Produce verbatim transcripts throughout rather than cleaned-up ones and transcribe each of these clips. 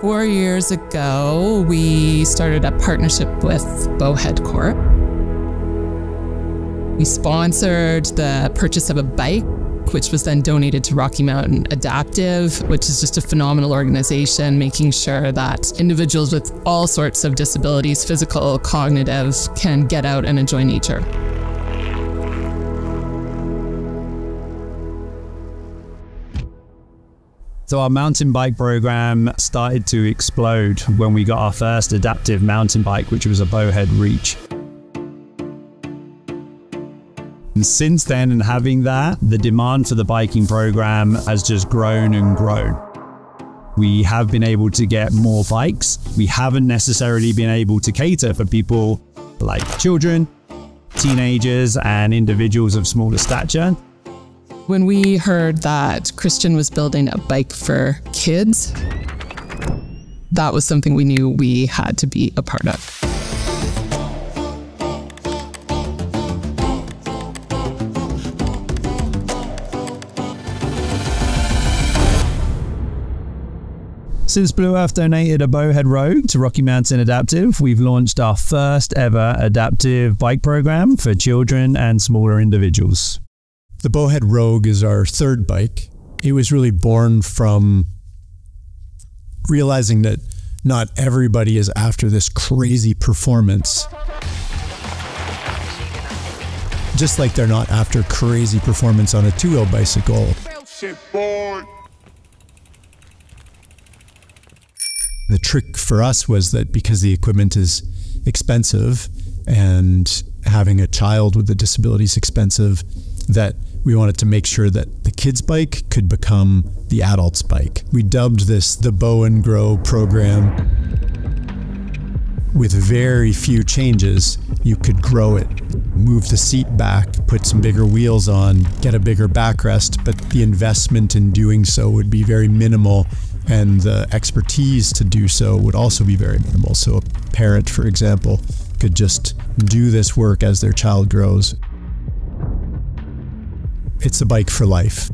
Four years ago, we started a partnership with Bowhead Corp. We sponsored the purchase of a bike, which was then donated to Rocky Mountain Adaptive, which is just a phenomenal organization, making sure that individuals with all sorts of disabilities, physical, cognitive, can get out and enjoy nature. So our mountain bike program started to explode when we got our first adaptive mountain bike, which was a Bowhead Reach. And since then, and having that, the demand for the biking program has just grown and grown. We have been able to get more bikes. We haven't necessarily been able to cater for people like children, teenagers, and individuals of smaller stature. When we heard that Christian was building a bike for kids, that was something we knew we had to be a part of. Since Blue Earth donated a Bowhead Rogue to Rocky Mountain Adaptive, we've launched our first ever adaptive bike program for children and smaller individuals. The Bowhead Rogue is our third bike. It was really born from realizing that not everybody is after this crazy performance. Just like they're not after crazy performance on a two-wheel bicycle. The trick for us was that because the equipment is expensive and having a child with a disability is expensive, that we wanted to make sure that the kids' bike could become the adults' bike. We dubbed this the Bow and Grow program. With very few changes, you could grow it, move the seat back, put some bigger wheels on, get a bigger backrest, but the investment in doing so would be very minimal. And the expertise to do so would also be very minimal. So a parent, for example, could just do this work as their child grows. It's a bike for life.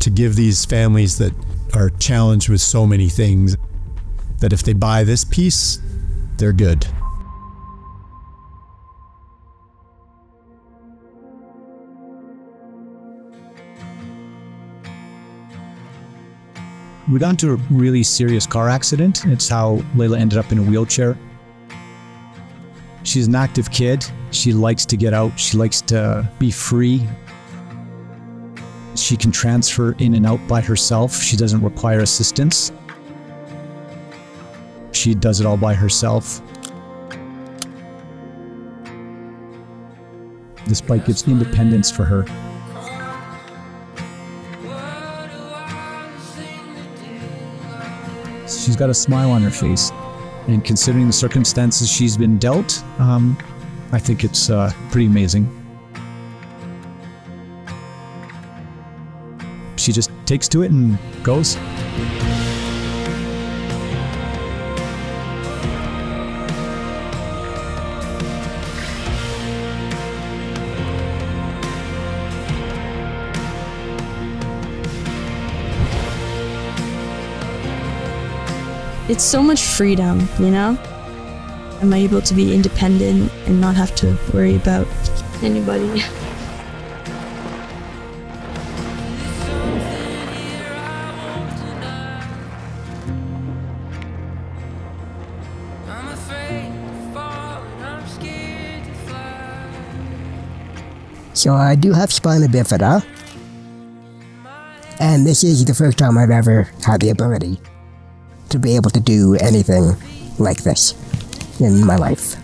To give these families that are challenged with so many things, that if they buy this piece, they're good. We got into a really serious car accident. It's how Layla ended up in a wheelchair. She's an active kid. She likes to get out. She likes to be free. She can transfer in and out by herself. She doesn't require assistance. She does it all by herself. This bike gives independence for her. She's got a smile on her face, and considering the circumstances she's been dealt, um, I think it's uh, pretty amazing. She just takes to it and goes. It's so much freedom, you know? Am I able to be independent and not have to worry about anybody? So I do have spina bifida, and this is the first time I've ever had the ability to be able to do anything like this in my life.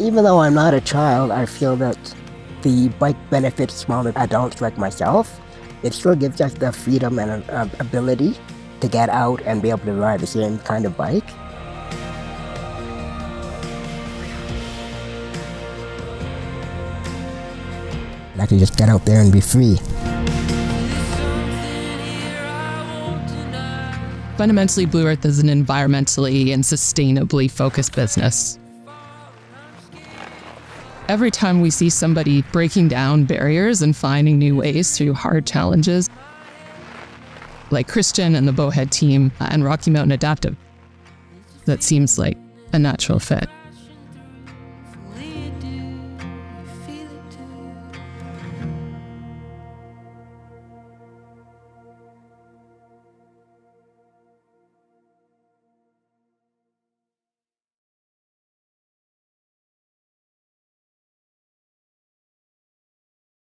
Even though I'm not a child, I feel that the bike benefits smaller adults like myself. It still gives us the freedom and uh, ability to get out and be able to ride the same kind of bike. I can just get out there and be free. Fundamentally, Blue Earth is an environmentally and sustainably focused business. Every time we see somebody breaking down barriers and finding new ways through hard challenges, like Christian and the Bowhead team and Rocky Mountain Adaptive, that seems like a natural fit.